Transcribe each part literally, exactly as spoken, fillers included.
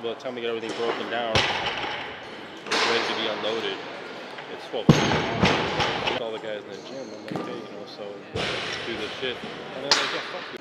so by the time we get everything broken down, it's ready to be unloaded, it's full. All the guys in the gym, I'm like, hey, you know, so do this shit. And then like, yeah, fuck you.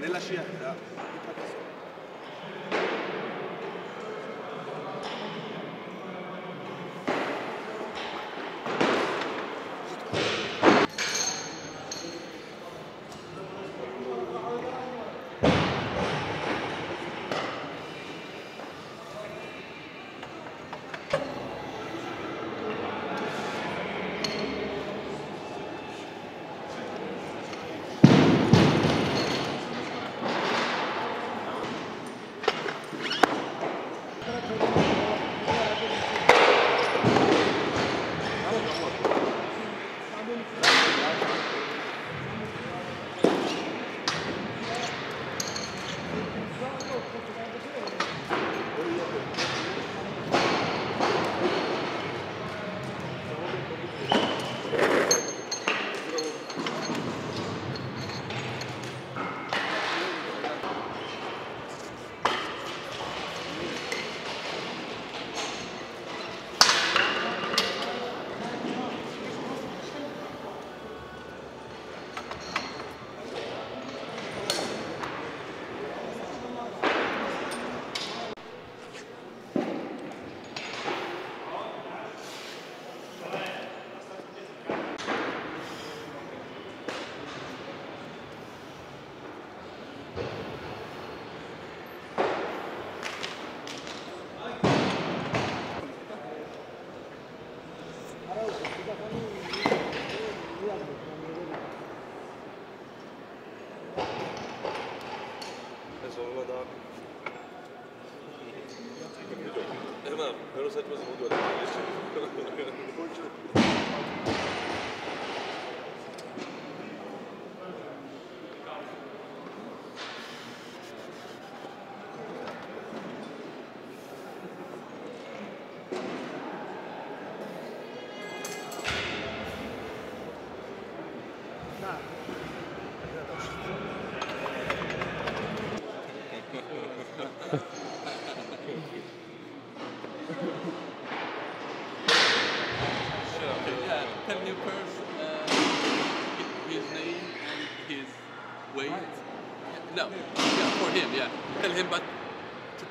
Nella scia, da. Saçma sapan gördüm.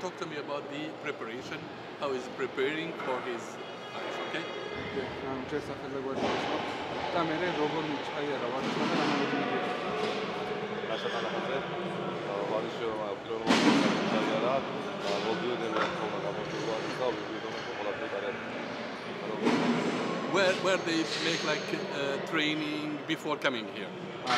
Talk to me about the preparation, how he's preparing for his life, okay? Yeah. where, where they make like uh, training before coming here? Okay,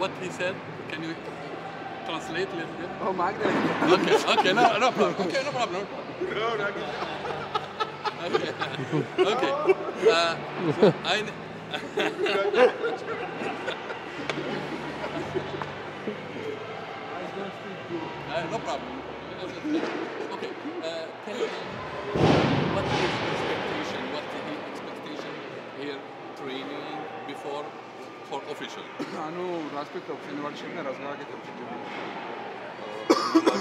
what he said, can you translate a little bit? Oh, Magda. Okay, okay, no, no problem. Okay, no problem. Okay, okay. Uh, I uh, no problem. Okay, uh, tell me what is his expectation? What is his expectation here training before for official? I know respect of university and Razgarh. What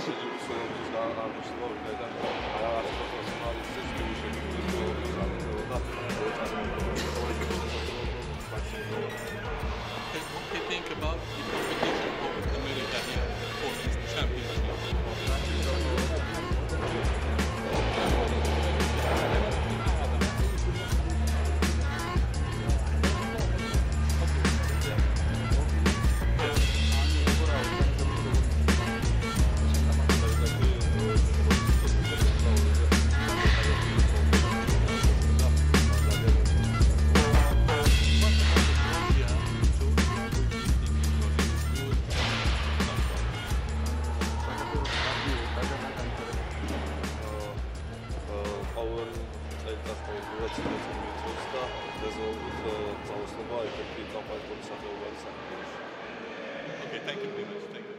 do you think about the competition of America here for this championship? Okay, thank you very much. Thank you.